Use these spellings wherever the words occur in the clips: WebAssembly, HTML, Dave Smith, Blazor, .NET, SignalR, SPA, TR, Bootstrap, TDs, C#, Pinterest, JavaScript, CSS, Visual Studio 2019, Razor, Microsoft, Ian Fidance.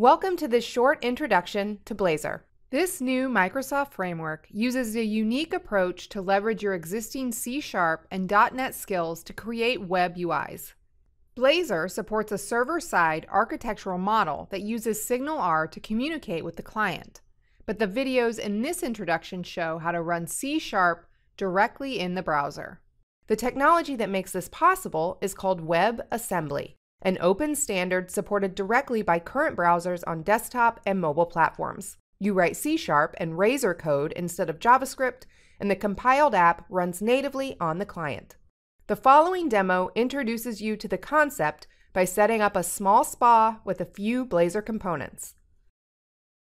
Welcome to this short introduction to Blazor. This new Microsoft framework uses a unique approach to leverage your existing C# and .NET skills to create web UIs. Blazor supports a server-side architectural model that uses SignalR to communicate with the client, but the videos in this introduction show how to run C# directly in the browser. The technology that makes this possible is called WebAssembly, an open standard supported directly by current browsers on desktop and mobile platforms. You write C# and Razor code instead of JavaScript, and the compiled app runs natively on the client. The following demo introduces you to the concept by setting up a small SPA with a few Blazor components.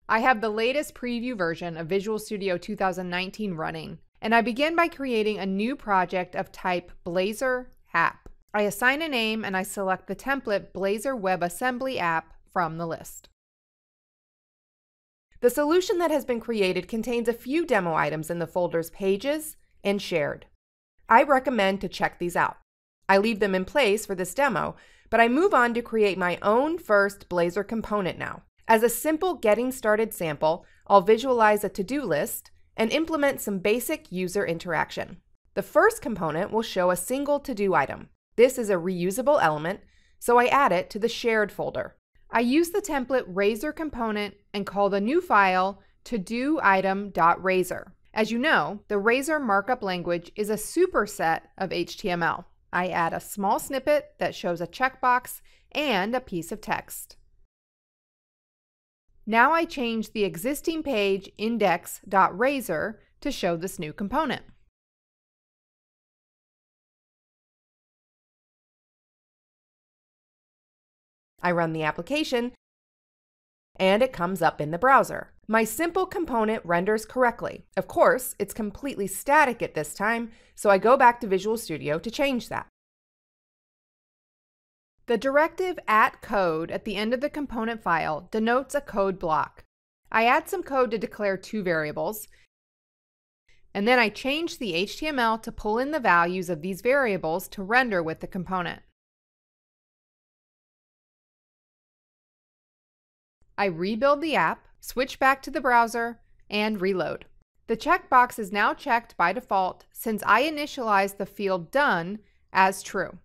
I have the latest preview version of Visual Studio 2019 running, and I begin by creating a new project of type Blazor app. I assign a name and I select the template Blazor WebAssembly app from the list. The solution that has been created contains a few demo items in the folders Pages and Shared. I recommend to check these out. I leave them in place for this demo, but I move on to create my own first Blazor component now. As a simple getting started sample, I'll visualize a to-do list and implement some basic user interaction. The first component will show a single to-do item. This is a reusable element, so I add it to the shared folder. I use the template Razor component and call the new file todoitem.razor. As you know, the Razor markup language is a superset of HTML. I add a small snippet that shows a checkbox and a piece of text. Now I change the existing page index.razor to show this new component. I run the application, and it comes up in the browser. My simple component renders correctly. Of course, it's completely static at this time, so I go back to Visual Studio to change that. The directive @code at the end of the component file denotes a code block. I add some code to declare two variables, and then I change the HTML to pull in the values of these variables to render with the component. I rebuild the app, switch back to the browser, and reload. The checkbox is now checked by default since I initialized the field Done as true.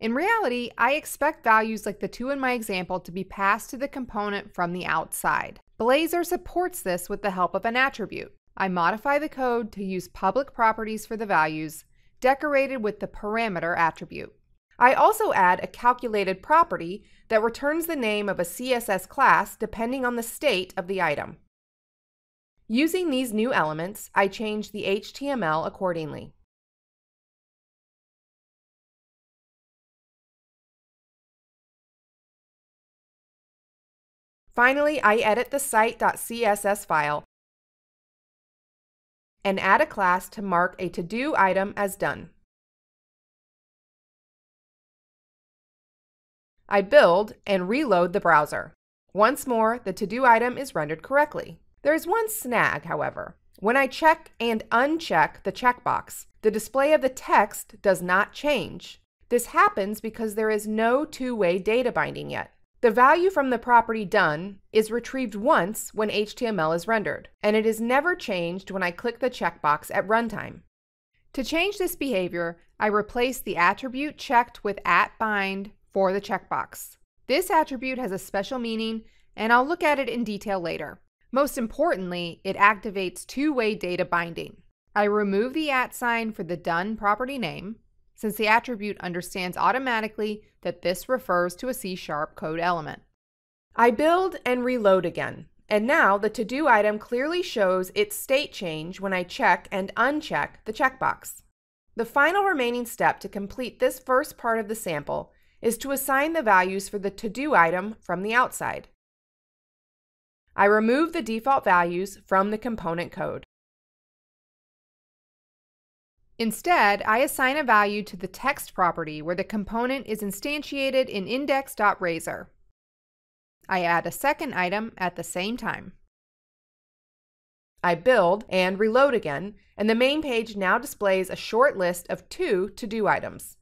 In reality, I expect values like the two in my example to be passed to the component from the outside. Blazor supports this with the help of an attribute. I modify the code to use public properties for the values, decorated with the parameter attribute. I also add a calculated property that returns the name of a CSS class depending on the state of the item. Using these new elements, I change the HTML accordingly. Finally, I edit the site.css file and add a class to mark a to-do item as done. I build and reload the browser. Once more, the to-do item is rendered correctly. There is one snag, however. When I check and uncheck the checkbox, the display of the text does not change. This happens because there is no two-way data binding yet. The value from the property Done is retrieved once when HTML is rendered, and it is never changed when I click the checkbox at runtime. To change this behavior, I replace the attribute checked with @bind for the checkbox. This attribute has a special meaning, and I'll look at it in detail later. Most importantly, it activates two-way data binding. I remove the @ sign for the Done property name, since the attribute understands automatically that this refers to a C# code element. I build and reload again, and now the to-do item clearly shows its state change when I check and uncheck the checkbox. The final remaining step to complete this first part of the sample is to assign the values for the to-do item from the outside. I remove the default values from the component code. Instead, I assign a value to the text property where the component is instantiated in index.razor. I add a second item at the same time. I build and reload again, and the main page now displays a short list of two to-do items.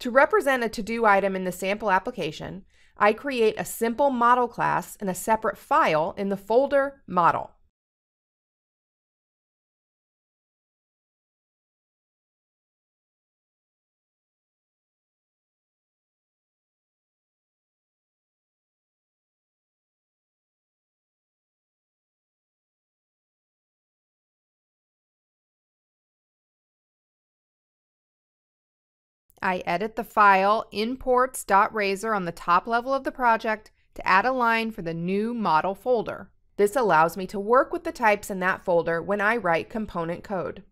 To represent a to-do item in the sample application, I create a simple model class in a separate file in the folder model. I edit the file imports.razor on the top level of the project to add a line for the new model folder. This allows me to work with the types in that folder when I write component code.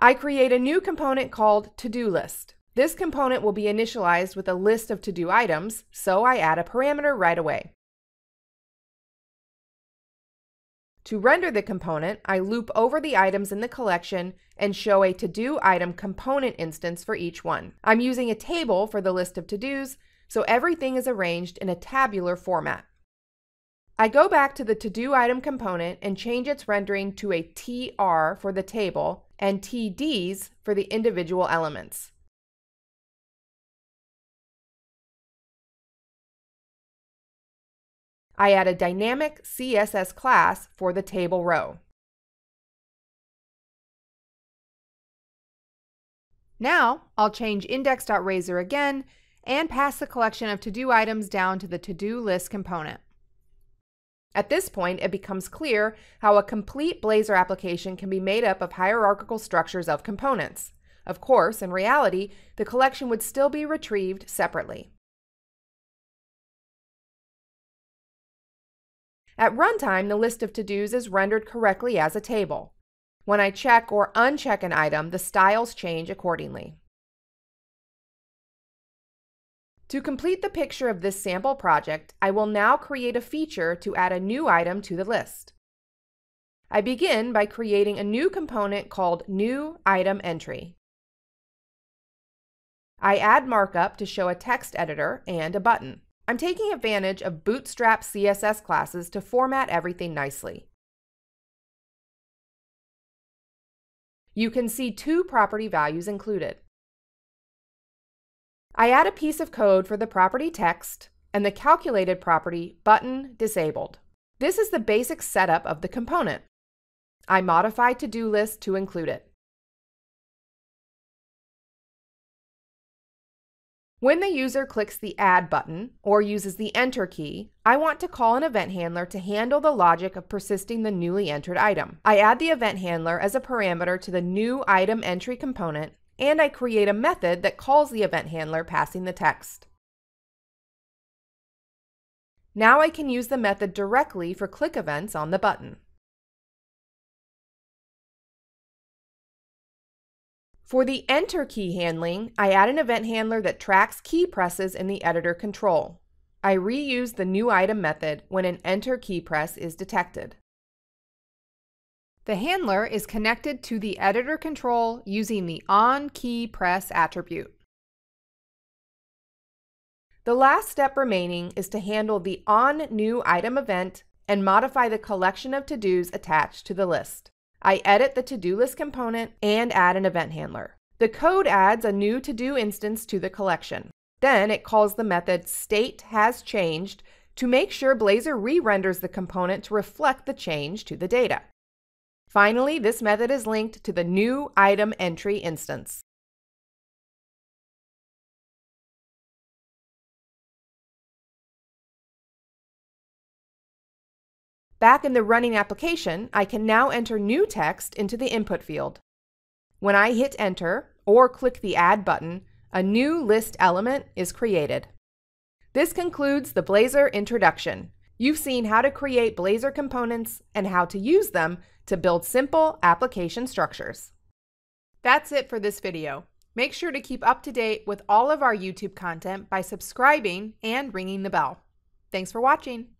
I create a new component called to-do list. This component will be initialized with a list of to-do items, so I add a parameter right away. To render the component, I loop over the items in the collection and show a to-do item component instance for each one. I'm using a table for the list of to-dos, so everything is arranged in a tabular format. I go back to the to-do item component and change its rendering to a TR for the table and TDs for the individual elements. I add a dynamic CSS class for the table row. Now, I'll change index.razor again and pass the collection of to-do items down to the to-do list component. At this point, it becomes clear how a complete Blazor application can be made up of hierarchical structures of components. Of course, in reality, the collection would still be retrieved separately. At runtime, the list of to-dos is rendered correctly as a table. When I check or uncheck an item, the styles change accordingly. To complete the picture of this sample project, I will now create a feature to add a new item to the list. I begin by creating a new component called New Item Entry. I add markup to show a text editor and a button. I'm taking advantage of Bootstrap CSS classes to format everything nicely. You can see two property values included. I add a piece of code for the property text and the calculated property button disabled. This is the basic setup of the component. I modify to-do list to include it. When the user clicks the Add button or uses the Enter key, I want to call an event handler to handle the logic of persisting the newly entered item. I add the event handler as a parameter to the New Item Entry component, and I create a method that calls the event handler passing the text. Now I can use the method directly for click events on the button. For the Enter key handling, I add an event handler that tracks key presses in the editor control. I reuse the new item method when an Enter key press is detected. The handler is connected to the editor control using the onKeyPress attribute. The last step remaining is to handle the onNewItem event and modify the collection of to-dos attached to the list. I edit the to-do list component and add an event handler. The code adds a new to-do instance to the collection. Then it calls the method stateHasChanged to make sure Blazor re-renders the component to reflect the change to the data. Finally, this method is linked to the new item entry instance. Back in the running application, I can now enter new text into the input field. When I hit Enter or click the Add button, a new list element is created. This concludes the Blazor introduction. You've seen how to create Blazor components and how to use them to build simple application structures. That's it for this video. Make sure to keep up to date with all of our YouTube content by subscribing and ringing the bell. Thanks for watching.